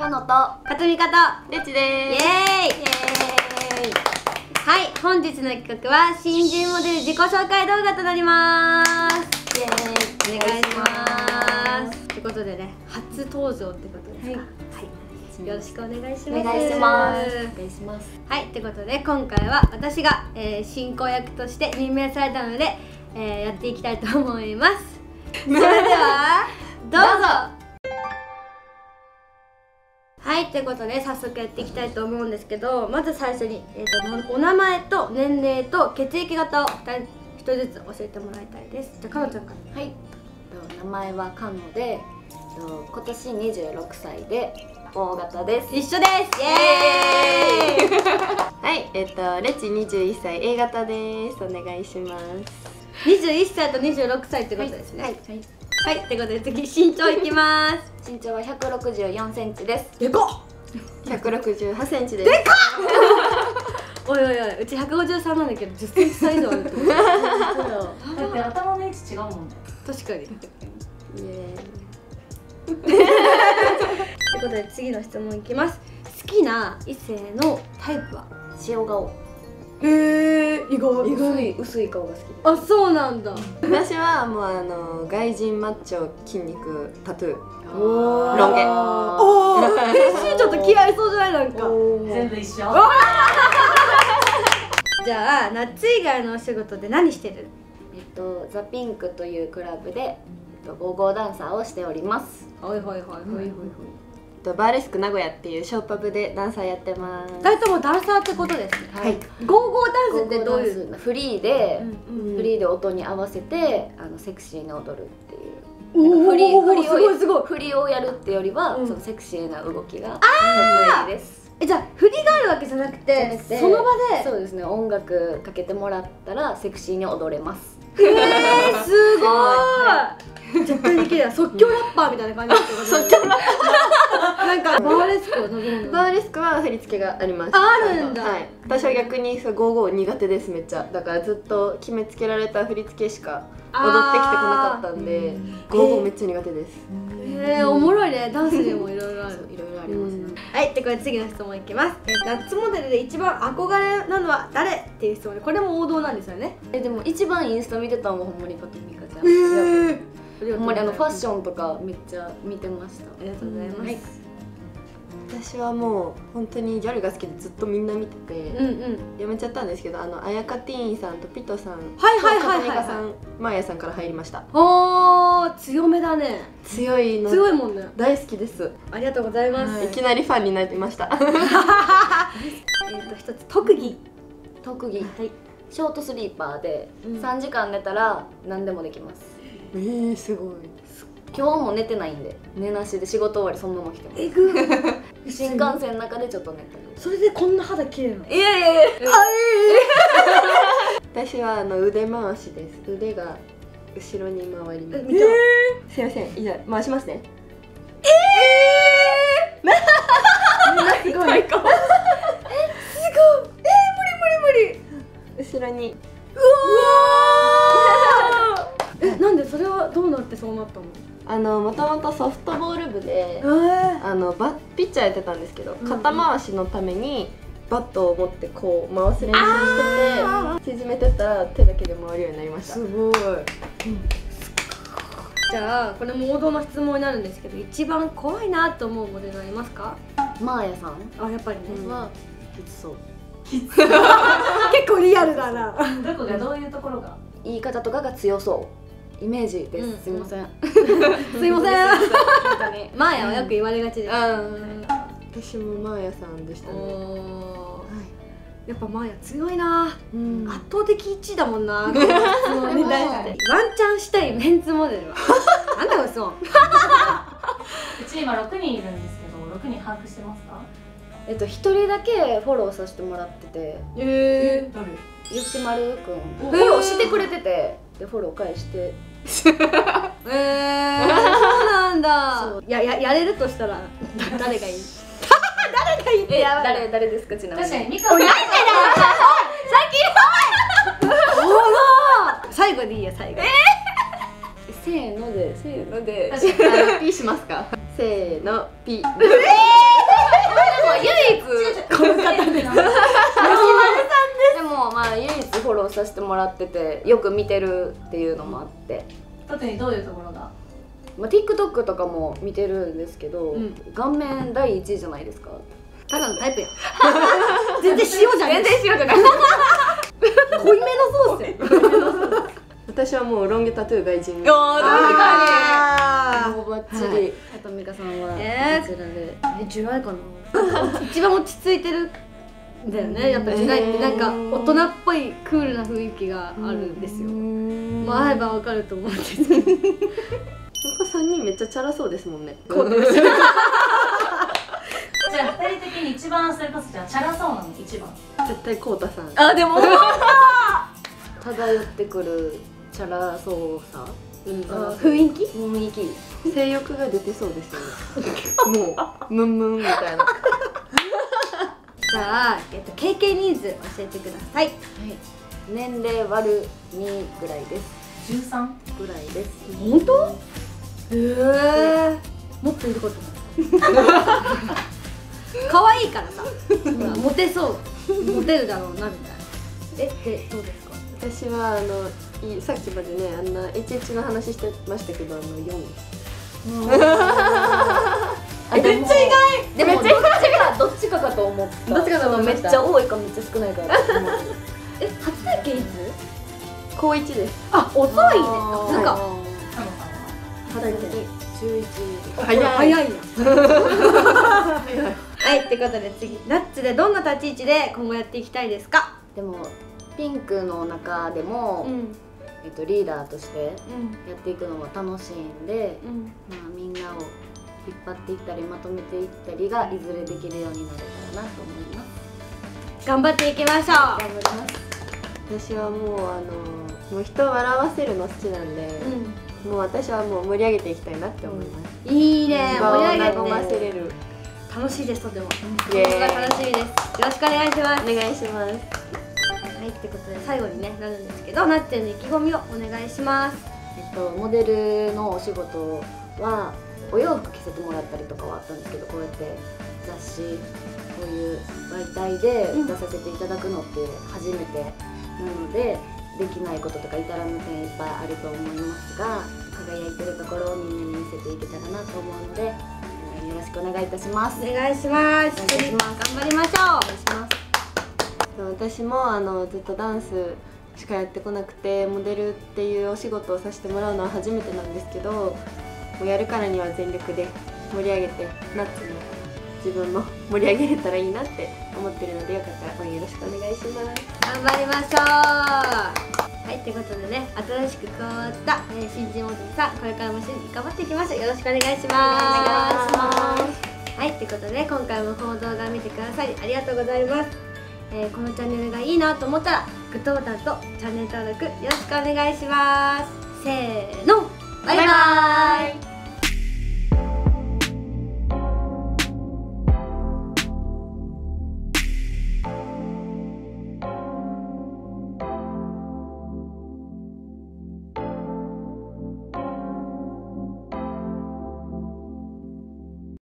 かのとかつみかとれちです。イエーイ、イエーイ。はい、本日の企画は新人モデル自己紹介動画となります。イエーイ、お願いします。ということでね、初登場ってことですか。はい、はい、よろしくお願いします。お願いします。お願いします。はい、ということで今回は私が、進行役として任命されたので、やっていきたいと思います。それではどうぞ。はい、ということで早速やっていきたいと思うんですけど、まず最初に、お名前と年齢と血液型を1人ずつ教えてもらいたいです。じゃあかのちゃんから。はい、名前はかので、今年26歳で O 型です。一緒です。イエーイはい、れち21歳 A 型です。お願いします。21歳と26歳ってことですね。はい、はいはいはい、ってことで次身長いきます。身長は164センチです。でかっ。168センチです。でかっおいおいおい、うち153なんだけど10センチ差以上あるってことだって頭の位置違うもんね。確かに。イエーイってことで次の質問いきます。好きな異性のタイプは？塩顔。意外。薄い顔が好きです。あ、そうなんだ。私はもう外人マッチョ、筋肉、タトゥー、ロン毛。おー、ちょっと気合いそうじゃない？なんか全部一緒。じゃあ夏以外のお仕事で何してる？ザ・ピンクというクラブでゴーゴーダンサーをしております。はいはいはいはいはい。バーレスク名古屋っていうショーパブでダンサーやってます。2人ともダンサーってことですね。はい。ゴーゴーダンスってどういう？フリーで音に合わせてセクシーに踊るっていう。フリーをやるってよりはセクシーな動きが得意です。じゃあ振りがあるわけじゃなくてその場で？そうですね、音楽かけてもらったらセクシーに踊れます。へえ、すごい。絶対できるや。即興ラッパーみたいな感じですよね。即興ラッパー。なんかバーレスクは伸びるの？バーレスクは振り付けがあります。あるんだ。はい。私は逆に55苦手です。めっちゃ。だからずっと決めつけられた振り付けしか踊ってきてこなかったんで、55めっちゃ苦手です。へえ、おもろいね。ダンスでもいろいろある。いろいろありますね。はい、でこれ次の質問いきます。夏モデルで一番憧れなのは誰っていう質問で、これも王道なんですよね。でも一番インスタ見てたのはほんまにかつみかちゃん。へえ。ほんまにファッションとかめっちゃ見てました。ありがとうございます。私はもう本当にギャルが好きでずっとみんな見ててやめちゃったんですけど、あやかティーンさんとピトさんとかつみかさん、まーやさんから入りました。おー、強めだね。強いの、強いもんね。大好きです。ありがとうございます。いきなりファンになりました。一つ特技、はい、ショートスリーパーで3時間寝たら何でもできます。すごい。今日も寝てないんで、寝なしで仕事終わりそのまま来てます。えぐい。新幹線の中でちょっと寝た。それでこんな肌綺麗な。いやいやいや。私は腕回しです。腕が後ろに回ります。すいません。いや回しますね。みんなすごい。無理。後ろに。うわ。なんでそれはどうなってそうなったの？もともとソフトボール部でピッチャーやってたんですけど、肩回しのためにバットを持ってこう回す練習してて、縮めてたら手だけで回るようになりました。すごい。じゃあこれも王道の質問になるんですけど、一番怖いなと思うモデルはいますか？まーやさん。あ、やっぱりね。きつそう。結構リアルだな。どこがどういうところが？言い方とかが強そう。イメージです。すいません。マーヤはよく言われがちです。私もマーヤさんでしたね。やっぱマーヤ強いな。圧倒的1位だもんな。ワンチャンしたいメンズモデルは？なんだこれ質問。うち今6人いるんですけど、6人把握してますか？1人だけフォローさせてもらってて。え、誰？吉丸くんフォローしてくれてて、でフォロー返して。そうなんだ。やれるとしたら誰がいい？誰がいいって。誰ですかちなみに？確かにみかん。なんでだ。先に最後でいいや。最後せーので。ピーしますか？せーのピー。させてもらっててよく見てるっていうのもあって。特にどういうところが？まあ、TikTok とかも見てるんですけど、うん、顔面第1位じゃないですか。ただのタイプや全然塩じゃない、全然塩じゃない濃いめのソース私はもうロン毛タトゥーが一人。あー、確かにもうバッチリ。あと美香さんはどちらで？ジュライかな。一番落ち着いてるんだよね。やっぱジュライってなんか大人っぽいクールな雰囲気があるんですよ。まあ会えばわかると思うんですけど、他3人めっちゃチャラそうですもんね。じゃあ2人的に一番それこそじゃあチャラそうなの一番絶対コウタさん。あ、でも漂ってくるチャラそうさ、雰囲気、雰囲気、性欲が出てそうですよね。もうムンムンみたいな。じゃあKKニーズ教えてください。はい、年齢割る2ぐらいです。13ぐらいです。本当？もっといることも。可愛いからさ、モテそう、モテるだろうなみたいな。ってどうですか？私はさっきまでね、あんな HH の話してましたけど、4位。めっちゃ意外。でもどっちかかと思った。どっちかめっちゃ多いかめっちゃ少ないか。初体験いつ？高1です。あ、遅いね。なんか初体験11。早いな。はい、ってことで次ナッツでどんな立ち位置で今後やっていきたいですか？でもピンクの中でも、リーダーとしてやっていくのも楽しいんで、まあ、みんなを引っ張っていったりまとめていったりがいずれできるようになれたらなと思います。頑張っていきましょう。頑張ります。私はもうもう人を笑わせるの好きなんで、もう私はもう盛り上げていきたいなって思います。いいね、盛り上げて和ませれる。楽しいです。とても今後が楽しみです。よろしくお願いします。お願いします。はい、ってことで最後に、ね、なるんですけど、なっちゃんの意気込みをお願いします。モデルのお仕事はお洋服着せてもらったりとかはあったんですけど、こうやって雑誌こういう媒体で出させていただくのって初めてなので、できないこととか至らぬ点いっぱいあると思いますが、輝いてるところをみんなに見せていけたらなと思うので、よろしくお願いいたします。お願いします。頑張りましょう。お願いします。私もずっとダンスしかやってこなくて、モデルっていうお仕事をさせてもらうのは初めてなんですけど、もうやるからには全力で盛り上げて、ナッツも自分も盛り上げれたらいいなって思ってるので、よかったらよろしくお願いします。頑張りましょう。はい、ってことでね、新しく変わった新人モデルさん、これからも頑張っていきましょう。よろしくお願いします。はい、ってことで今回もこの動画を見てくださりありがとうございます。このチャンネルがいいなと思ったらグッドボタンとチャンネル登録よろしくお願いします。せーの、バイバーイ。